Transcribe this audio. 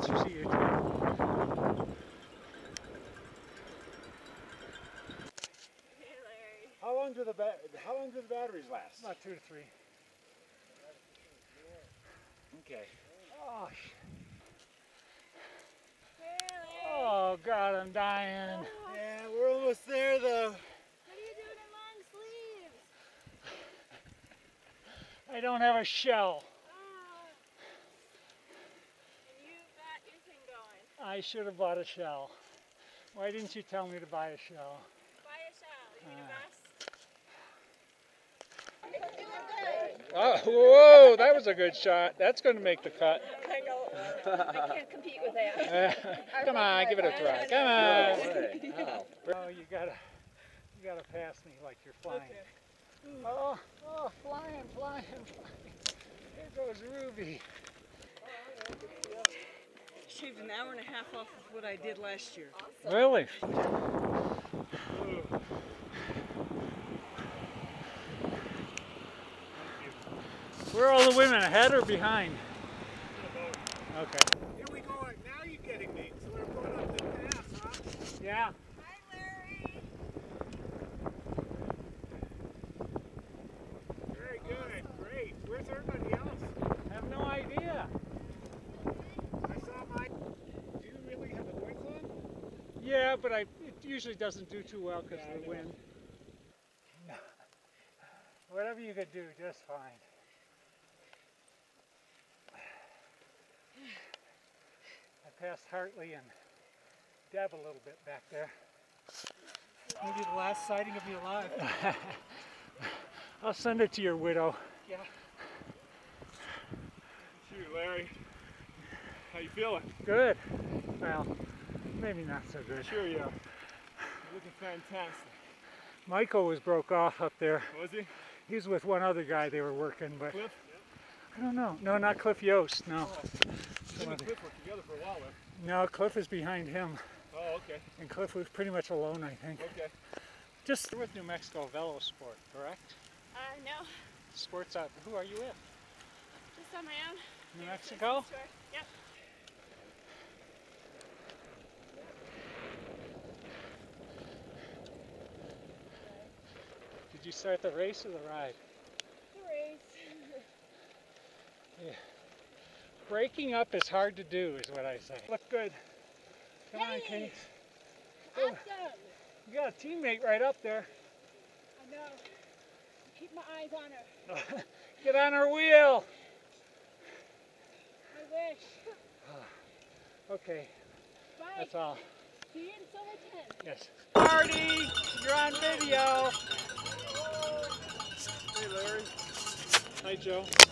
Nice to see you too. Hey, Larry. How long do the batteries last? About 2 to 3. Okay. Oh, oh God, I'm dying. Oh. Yeah, we're almost there though. What are you doing in long sleeves? I don't have a shell. And you got your thing going. I should have bought a shell. Why didn't you tell me to buy a shell? Buy a shell. You mean a bus? Whoa, that was a good shot. That's going to make the cut. I can't compete with that. Come on, give it a try. Come on. Oh, you gotta pass me like you're flying. Okay. Oh, oh, flying, flying, flying. Here goes Ruby. Shaved an hour and a half off of what I did last year. Awesome. Really? Where are all the women, ahead or behind? Okay. Here we go. Now you're getting me. So we're going up the pass, huh? Yeah. Hi, Larry. Very good. Great. Where's everybody else? I have no idea. I saw my... Do you really have a voice on? Yeah, but it usually doesn't do too well because of the wind. Whatever you could do, just fine. Past Hartley and Deb a little bit back there. Maybe the last sighting of me alive. I'll send it to your widow. Yeah. Shoot, Larry. How you feeling? Good. Well, maybe not so good. Sure you are. You're looking fantastic. Michael was broke off up there. Was he? He was with one other guy they were working with. Cliff? I don't know. No, not Cliff Yost, no. Oh. Him and Cliff were together for a while then. No, Cliff is behind him. Oh, okay. And Cliff was pretty much alone, I think. Okay. Just with New Mexico Velosport, correct? No. Sports out. Who are you with? Just on my own. New Mexico? Sure. Yep. Did you start the race or the ride? The race. Yeah. Breaking up is hard to do, is what I say. Look good. Come on, Kate. Awesome. You got a teammate right up there. I know. Keep my eyes on her. Get on her wheel. I wish. Okay. Bye. That's all. See you in Silverton. Yes. Marty, you're on video. Hey, Larry. Hi, Joe.